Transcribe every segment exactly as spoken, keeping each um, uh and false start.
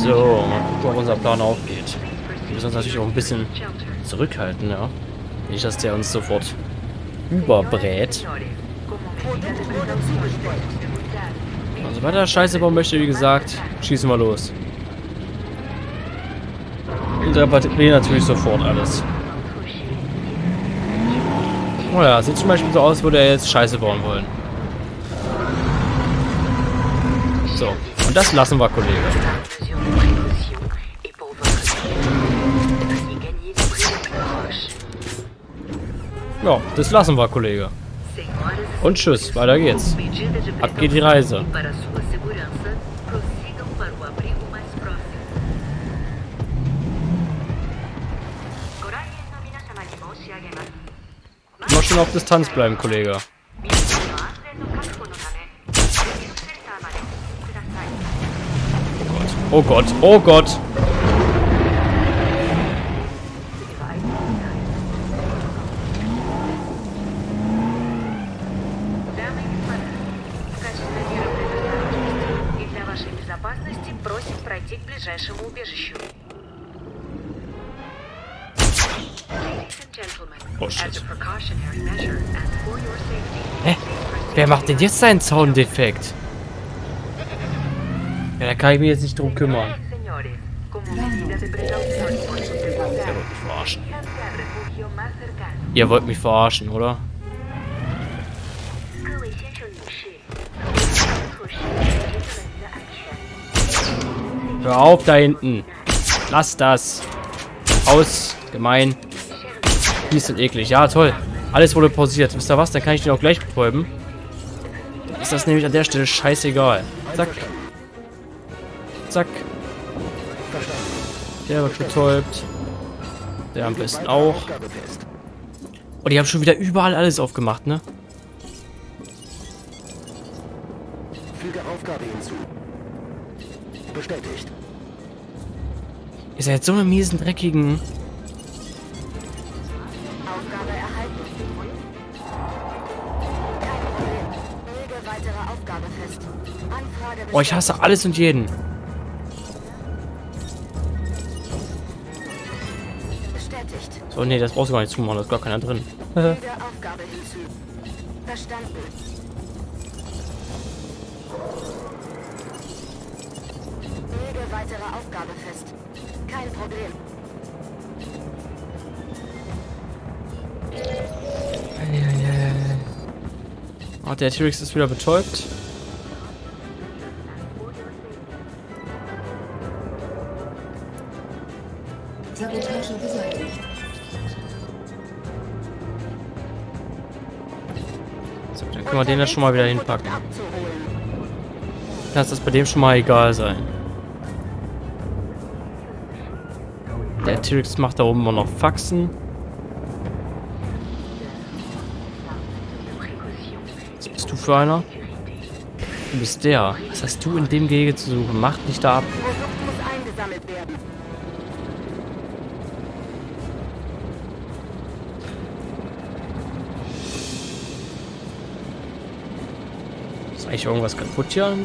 So, mal gucken, ob unser Plan aufgeht. Wir müssen uns natürlich auch ein bisschen zurückhalten, ja. Nicht, dass der uns sofort überbrät. Also bei der Scheiße bauen möchte, wie gesagt, schießen wir los. Interpretieren natürlich sofort alles. Oh ja, sieht zum Beispiel so aus, würde er jetzt Scheiße bauen wollen. So, und das lassen wir, Kollege. Ja, das lassen wir, Kollege. Und tschüss, weiter geht's. Ab geht die Reise. Immer schön auf Distanz bleiben, Kollege. Oh Gott, oh Gott. Oh shit. Hä? Wer macht denn jetzt seinen Zaun defekt? Ja, da kann ich mich jetzt nicht drum kümmern. Oh, ihr wollt mich verarschen. Ihr wollt mich verarschen, oder? Hör auf da hinten. Lass das. Aus. Gemein. Fies und eklig. Ja, toll. Alles wurde pausiert. Wisst ihr was? Dann kann ich den auch gleich betäuben. Dann ist das nämlich an der Stelle scheißegal. Zack. Zack. Der wird betäubt. Der am besten auch. Oh, die haben schon wieder überall alles aufgemacht, ne? Füge Aufgabe hinzu. Bestätigt. Ihr seid so eine miesen, dreckigen. Aufgabe erhalten. Lege weitere Aufgabe fest. Anfrage. Oh, ich hasse alles und jeden. Oh ne, das brauchst du gar nicht zumachen, da ist gar keiner drin. Verstanden. Lege weitere Aufgabe fest. Kein Problem. Oh, der T-Rex ist wieder betäubt. Sabotage beseitigt. Dann können wir den da schon mal wieder hinpacken. Dann ist das bei dem schon mal egal sein. Der T-Rex macht da oben immer noch Faxen. Was bist du für einer? Du bist der. Was hast du in dem Gehege zu suchen? Macht nicht da ab. Eigentlich irgendwas kaputt hier am,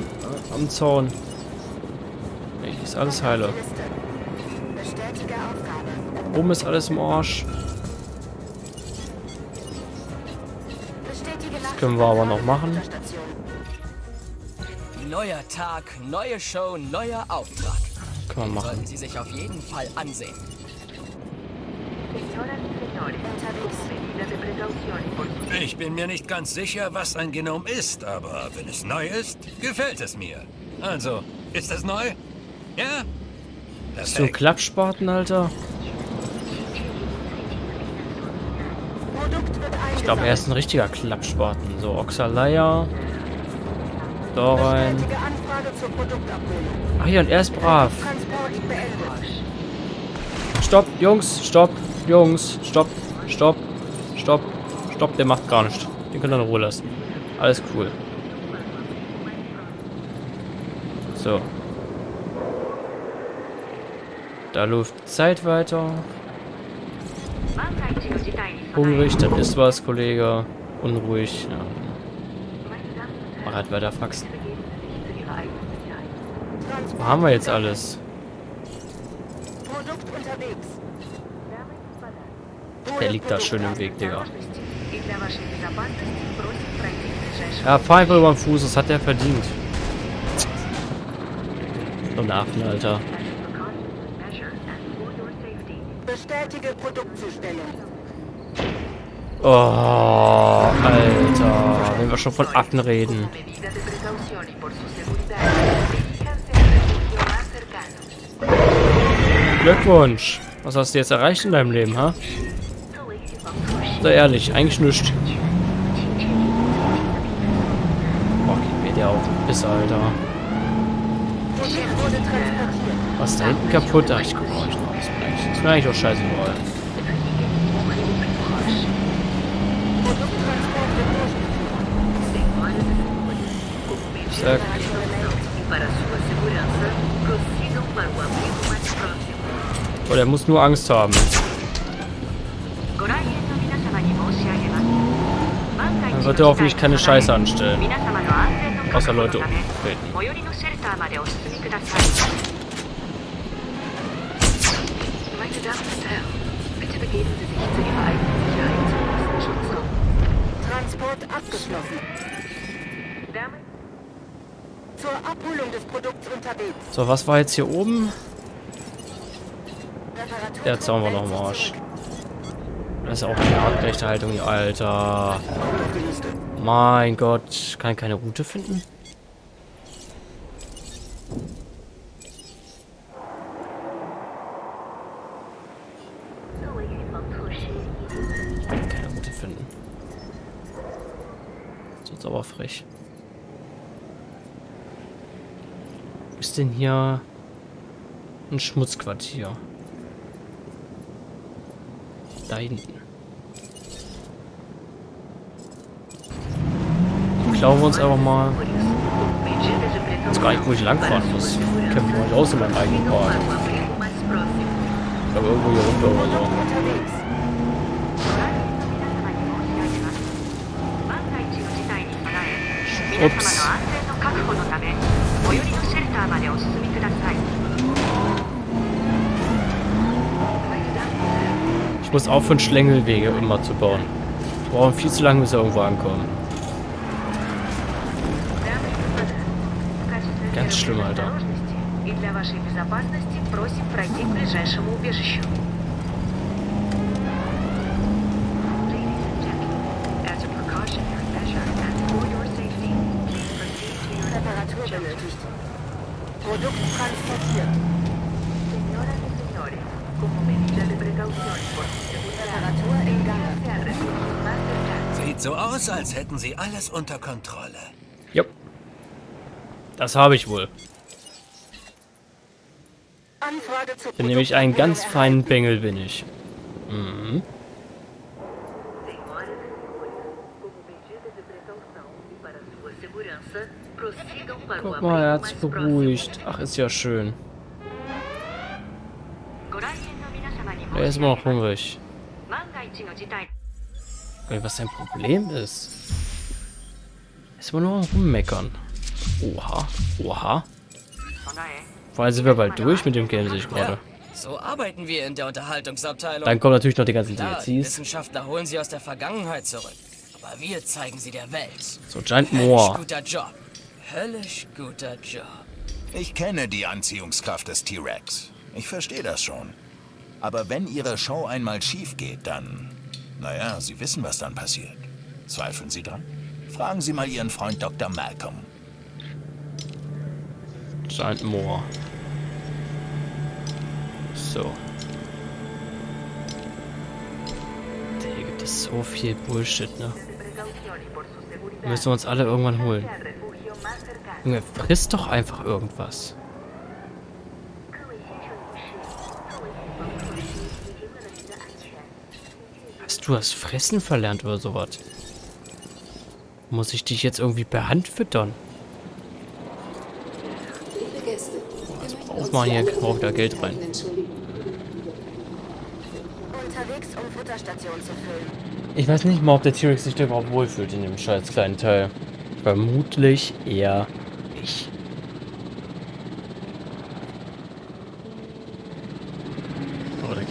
am Zaun. Ich ist alles heile. Oben ist alles im Arsch. Das können wir aber noch machen. Neuer Tag, neue Show, neuer Auftrag. Kann man machen. Sollten Sie sich auf jeden Fall ansehen. Ich bin mir nicht ganz sicher, was ein Genom ist, aber wenn es neu ist, gefällt es mir. Also, ist das neu? Ja? Das ist so ein Klappspaten, Alter. Ich glaube, er ist ein richtiger Klappspaten. So, Oxalaya. Da rein. Ach ja, und er ist brav. Stopp, Jungs, stopp, Jungs, stopp, stopp, stopp. Stopp, der macht gar nichts. Den könnt ihr in Ruhe lassen. Alles cool. So. Da läuft Zeit weiter. Hungrig, dann ist was, Kollege. Unruhig. Ja. Mach halt weiter faxen. So, haben wir jetzt alles? Der liegt da schön im Weg, Digga. Ja, Pfeife über den Fuß, das hat er verdient. So ein Affen, Alter. Bestätige Produktzustellung. Oh, Alter. Wenn wir schon von Affen reden. Glückwunsch. Was hast du jetzt erreicht in deinem Leben, ha? Sei ehrlich, eigentlich nichts. Boah, gib mir der auf den Piss, Alter. Was ist da hinten kaputt? Ach, ich guck mal, ich noch was gleich. Das ist mir eigentlich auch scheiße geworden. Zack. Oh, der muss nur Angst haben. Dann wird er hoffentlich keine Scheiße anstellen. Außer Leute umtreten. Transport abgeschlossen. Zur Abholung des Produkts unterwegs. So, was war jetzt hier oben? Der Zaun war noch im Arsch. Das ist auch eine artgerechte Haltung hier, Alter. Mein Gott. Kann ich keine Route finden? Kann keine Route finden. Das ist jetzt aber frech. Wo ist denn hier ein Schmutzquartier? Da hinten. Klauen wir uns einfach mal. Ich weiß gar nicht, wo ich langfahren muss. Ich kämpfe mich aus in meinem eigenen Park. Ich glaube, irgendwo hier runter oder so. Ups. Ich muss aufhören, Schlängelwege immer zu bauen. Wir brauchen viel zu lange, bis wir irgendwo ankommen. Ganz schlimm, Alter. Reparatur benötigt. Produkt transportiert. Sieht so aus, als hätten sie alles unter Kontrolle. Jupp. Das habe ich wohl. Bin nämlich einen ganz feinen Bengel, bin ich. Mhm. Guck mal, er hat's beruhigt. Ach, ist ja schön. Er ist immer noch hungrig. Was sein Problem ist. Ist immer nur rummeckern. Oha, oha. Vor allem sind wir bald durch mit dem Game, sehe ich gerade. So arbeiten wir in der Unterhaltungsabteilung. Dann kommen natürlich noch die ganzen D L Cs. Wissenschaftler holen sie aus der Vergangenheit zurück. Aber wir zeigen sie der Welt. So, Giant Moore. Höllisch guter Job. Höllisch guter Job. Ich kenne die Anziehungskraft des T-Rex. Ich verstehe das schon. Aber wenn Ihre Show einmal schief geht, dann... Naja, Sie wissen, was dann passiert. Zweifeln Sie dran? Fragen Sie mal Ihren Freund Doktor Malcolm. Giant Moore. So. Hier gibt es so viel Bullshit, ne? Müssen wir uns alle irgendwann holen. Junge, frisst doch einfach irgendwas. Du hast Fressen verlernt oder sowas. Muss ich dich jetzt irgendwie per Hand füttern? Also braucht man hier, braucht da Geld rein. Ich weiß nicht mal, ob der T-Rex sich überhaupt wohlfühlt in dem scheiß kleinen Teil. Vermutlich eher nicht.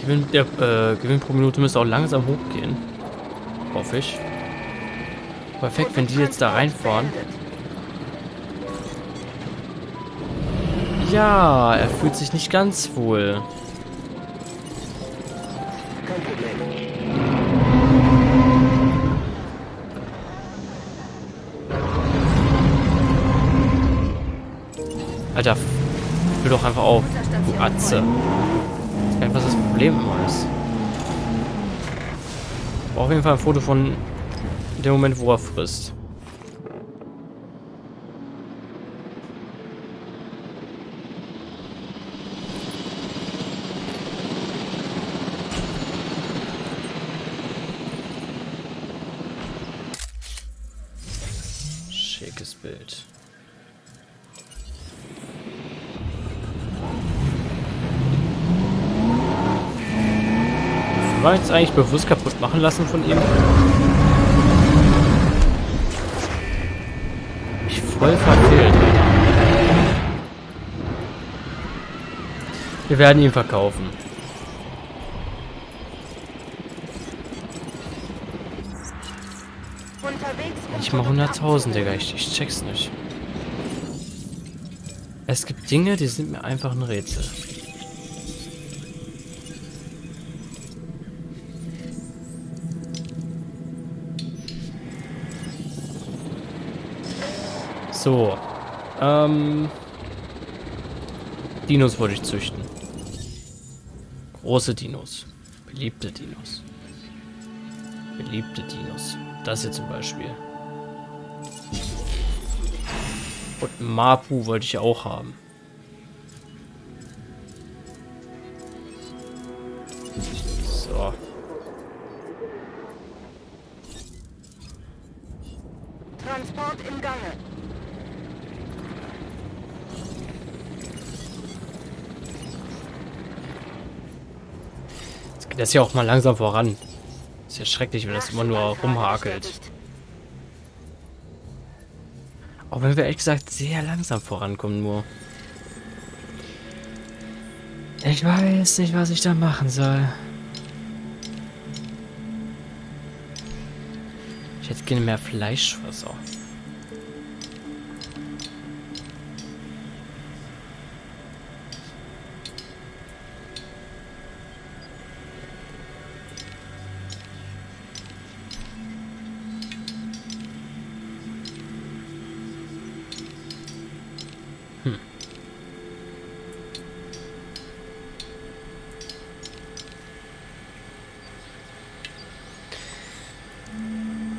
Gewinn, der äh, Gewinn pro Minute müsste auch langsam hochgehen. Hoffe ich. Perfekt, wenn die jetzt da reinfahren. Ja, er fühlt sich nicht ganz wohl. Alter, hör doch einfach auf, du Atze. Ich weiß gar nicht, was das Problem immer ist. Ich brauche auf jeden Fall ein Foto von dem Moment, wo er frisst. Schickes Bild. War jetzt eigentlich bewusst kaputt machen lassen von ihm? Ich voll verfehlt. Wir werden ihn verkaufen. Nicht mal hunderttausend, Digga. Ich, ich check's nicht. Es gibt Dinge, die sind mir einfach ein Rätsel. So, ähm, Dinos wollte ich züchten. Große Dinos. Beliebte Dinos. Beliebte Dinos. Das hier zum Beispiel. Und Mapu wollte ich auch haben. So. Transport im Gange. Das ist ja auch mal langsam voran. Ist ja schrecklich, wenn das immer nur rumhakelt. Auch wenn wir ehrlich gesagt sehr langsam vorankommen nur. Ich weiß nicht, was ich da machen soll. Ich hätte gerne mehr Fleischfresser.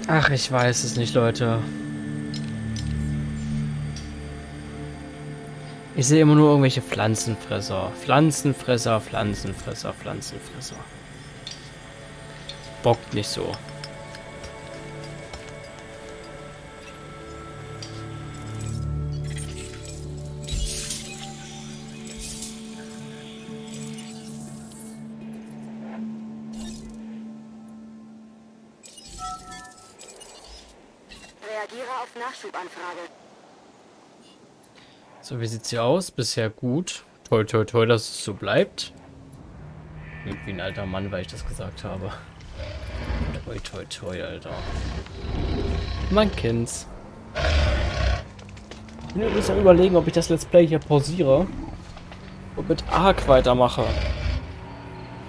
Ach, ich weiß es nicht, Leute. Ich sehe immer nur irgendwelche Pflanzenfresser. Pflanzenfresser, Pflanzenfresser, Pflanzenfresser. Bockt nicht so. So, wie sieht's hier aus? Bisher gut. Toi, toi, toi, dass es so bleibt. Irgendwie ein alter Mann, weil ich das gesagt habe. Toi, toi, toi, Alter. Man kennt's. Ich bin übrigens am Überlegen, ob ich das Let's Play hier pausiere und mit Ark weitermache.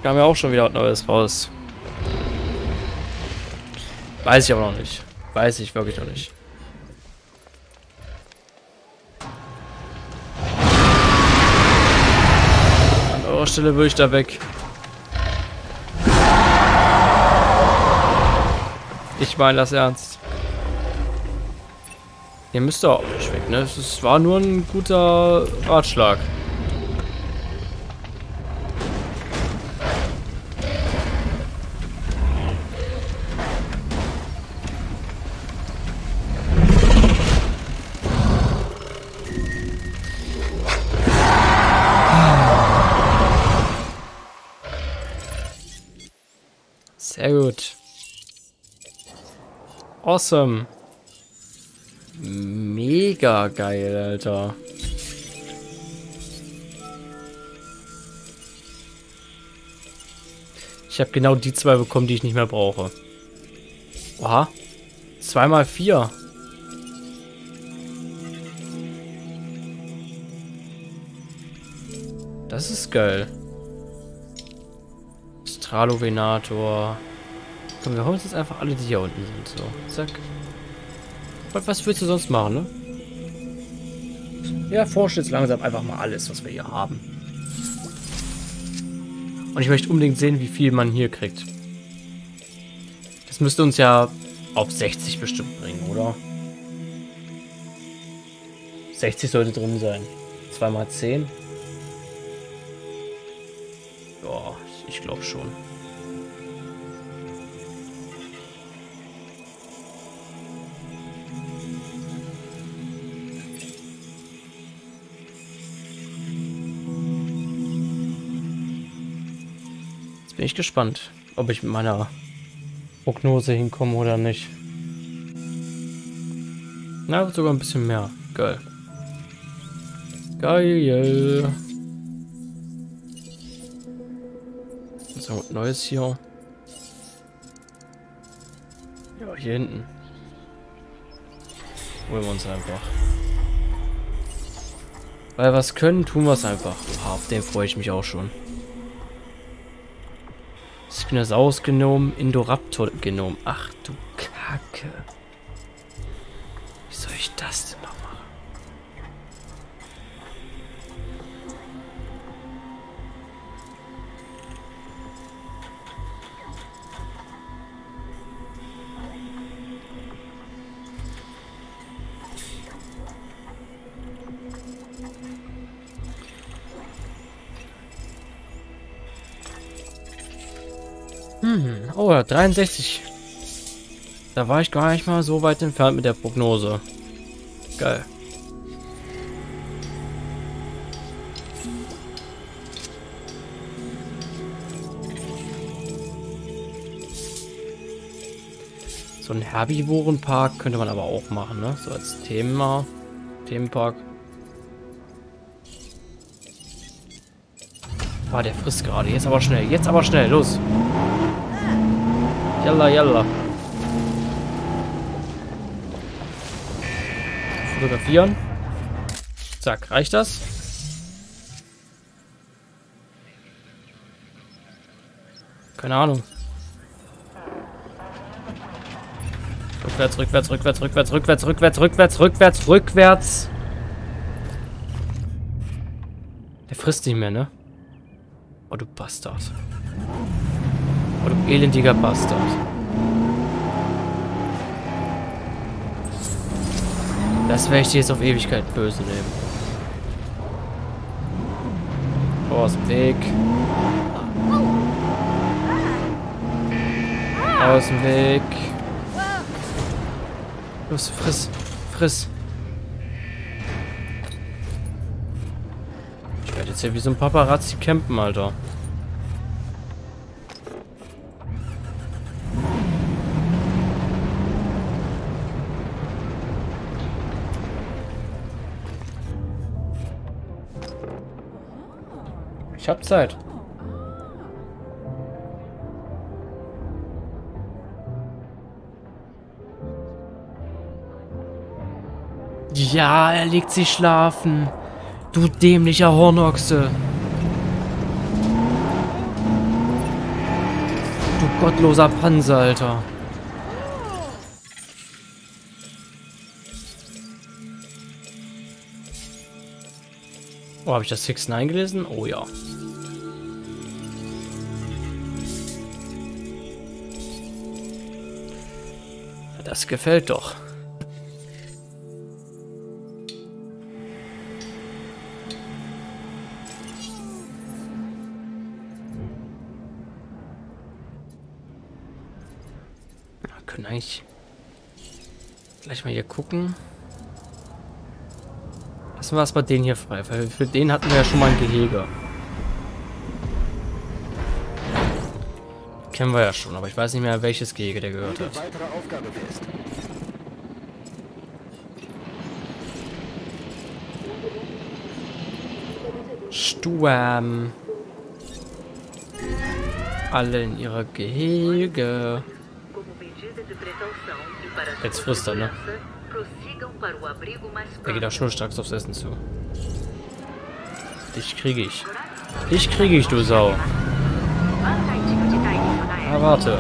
Da kam ja auch schon wieder was Neues raus. Weiß ich aber noch nicht. Weiß ich wirklich noch nicht. Stelle würde ich da weg. Ich meine das ernst. Ihr müsst doch auch nicht weg, ne? Es war nur ein guter Ratschlag. Sehr gut. Awesome. Mega geil, Alter. Ich habe genau die zwei bekommen, die ich nicht mehr brauche. Oha. Zweimal vier. Das ist geil. Stralo Venator. Komm, wir holen uns jetzt einfach alle, die hier unten sind. So, zack. Was willst du sonst machen, ne? Ja, forscht jetzt langsam einfach mal alles, was wir hier haben. Und ich möchte unbedingt sehen, wie viel man hier kriegt. Das müsste uns ja auf sechzig bestimmt bringen, oder? sechzig sollte drin sein. zwei mal zehn. Ja, ich glaube schon. Bin ich gespannt, ob ich mit meiner Prognose hinkomme oder nicht. Na, sogar ein bisschen mehr. Geil. Geil. So, neues hier. Ja, hier hinten. Holen wir uns einfach. Weil wir es können, tun wir es einfach. Oha, auf den freue ich mich auch schon. Spinosaurus genommen, Indoraptor genommen. Ach du Kacke. Wie soll ich das denn noch machen? Oh, dreiundsechzig. Da war ich gar nicht mal so weit entfernt mit der Prognose. Geil. So einen Herbivorenpark könnte man aber auch machen, ne? So als Thema. Themenpark. Ah, der frisst gerade. Jetzt aber schnell. Jetzt aber schnell. Los. Jalla, jalla. Fotografieren. Zack, reicht das? Keine Ahnung. Rückwärts, rückwärts, rückwärts, rückwärts, rückwärts, rückwärts, rückwärts, rückwärts, rückwärts. Der frisst nicht mehr, ne? Oh, du Bastard. Oh, du elendiger Bastard. Das werde ich dir jetzt auf Ewigkeit böse nehmen. Oh, aus dem Weg. Aus dem Weg. Los, friss, friss. Ich werde jetzt hier wie so ein Paparazzi campen, Alter. Ich hab Zeit. Ja, er legt sich schlafen. Du dämlicher Hornochse. Du gottloser Panzer, Alter. Oh, habe ich das sechs neun gelesen? Oh ja. Das gefällt doch. Ja, können eigentlich gleich mal hier gucken. Lassen wir erstmal den hier frei, weil für den hatten wir ja schon mal ein Gehege. Kennen wir ja schon, aber ich weiß nicht mehr, welches Gehege der gehört hat. Sturm. alle in ihre Gehege. Jetzt frisst er, ne? Er geht auch schnurstracks aufs Essen zu. Dich kriege ich. Dich kriege ich, du Sau. Ah, warte.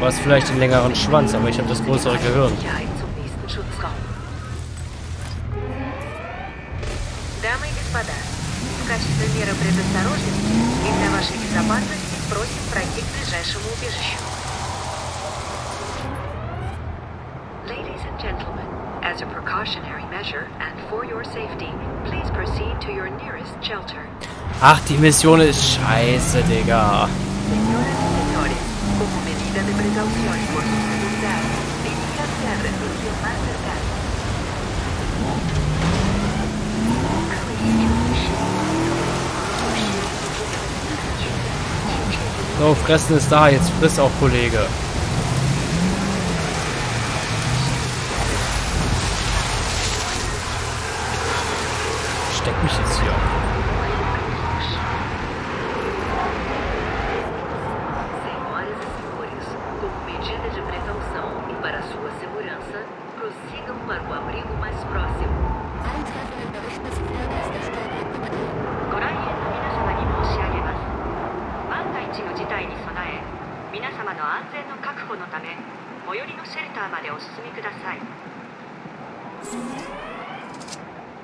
Du hast vielleicht den längeren Schwanz, aber ich habe das größere Gehirn. Ladies and gentlemen, as a precautionary measure and for your safety, please proceed to your nearest shelter. Ach, die Mission ist scheiße, Digga. So, fressen ist da, jetzt friss auch, Kollege. Steck mich jetzt hier.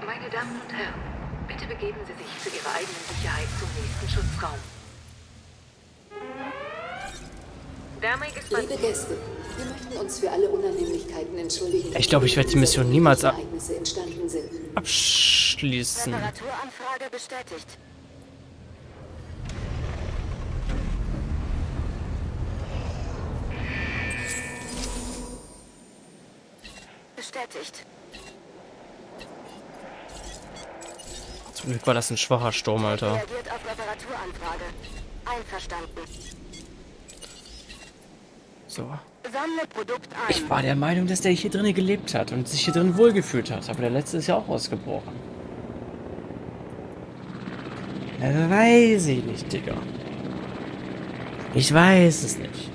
Meine Damen und Herren, bitte begeben Sie sich zu Ihrer eigenen Sicherheit zum nächsten Schutzraum. Liebe Gäste, wir möchten uns für alle Unannehmlichkeiten entschuldigen. Ich glaube, ich werde die Mission niemals ab abschließen. Reparaturanfrage bestätigt. Bestätigt. Zum Glück war das ein schwacher Sturm, Alter. Reagiert auf Reparaturanfrage. Einverstanden. So. Sammle Produkt ein. Ich war der Meinung, dass der hier drinnen gelebt hat und sich hier drin wohlgefühlt hat. Aber der letzte ist ja auch ausgebrochen. Das weiß ich nicht, Digga. Ich weiß es nicht.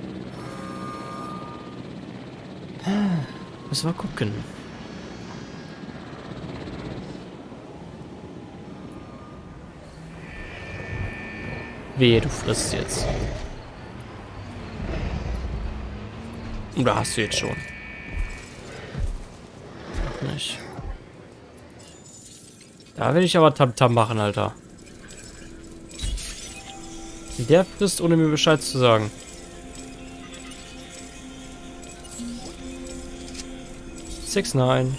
Müssen wir gucken. Wehe, du frisst jetzt. Oder hast du jetzt schon? Noch nicht. Da will ich aber Tamtam machen, Alter. Der frisst, ohne mir Bescheid zu sagen. six nine.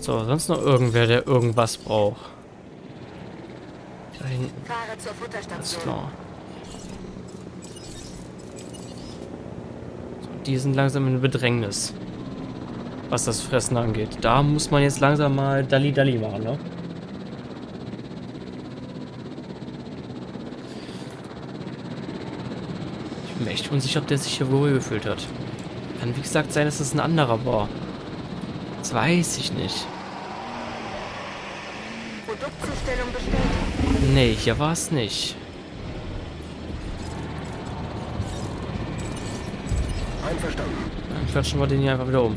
So, sonst noch irgendwer, der irgendwas braucht. Da hinten. Fahre zur Futterstation. Die sind langsam in Bedrängnis, was das Fressen angeht. Da muss man jetzt langsam mal Dalli Dalli machen, ne? Ich bin mir echt unsicher, ob der sich hier wohl gefühlt hat. Kann wie gesagt sein, dass das ein anderer war. Das weiß ich nicht. Produktzustellung bestätigt. Nee, hier war es nicht. Einverstanden. Dann klatschen wir den hier einfach wieder um.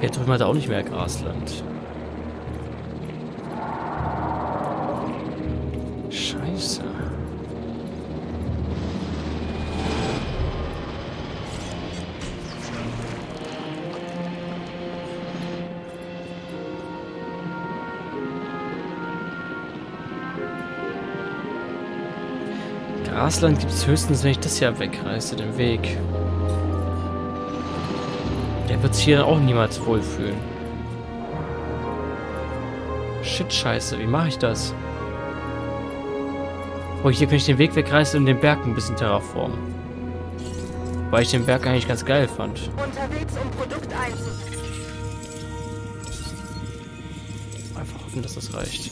Hier drüben hat auch nicht mehr Grasland. Scheiße. Grasland gibt es höchstens, wenn ich das hier wegreiße, den Weg. Der wird sich hier auch niemals wohlfühlen. Shit, scheiße, wie mache ich das? Oh, hier kann ich den Weg wegreißen und den Berg ein bisschen terraformen. Weil ich den Berg eigentlich ganz geil fand. Unterwegs, um Produkt einzuführen. Einfach hoffen, dass das reicht.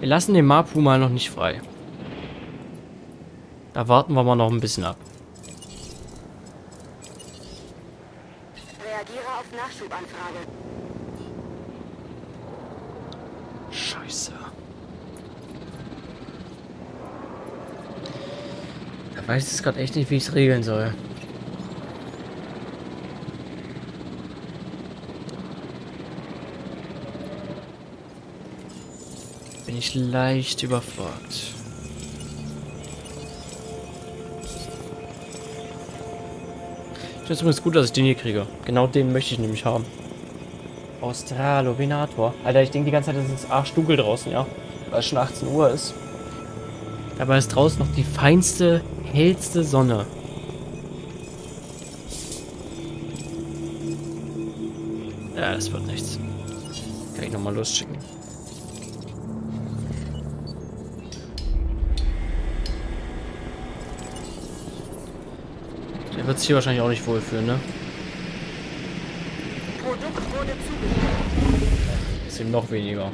Wir lassen den Mapu mal noch nicht frei. Da warten wir mal noch ein bisschen ab. Reagiere auf Nachschubanfrage. Scheiße. Da weiß ich es gerade echt nicht, wie ich es regeln soll. Bin ich leicht überfragt. Ich finde es übrigens gut, dass ich den hier kriege. Genau den möchte ich nämlich haben. Stralo Venator. Alter, ich denke die ganze Zeit, das ist arsch dunkel draußen, ja. Weil es schon achtzehn Uhr ist. Dabei ist draußen noch die feinste, hellste Sonne. Ja, das wird nichts. Kann ich nochmal losschicken. Der wird sich hier wahrscheinlich auch nicht wohlfühlen, ne? Produkt wurde zugeführt. Ist ihm noch weniger.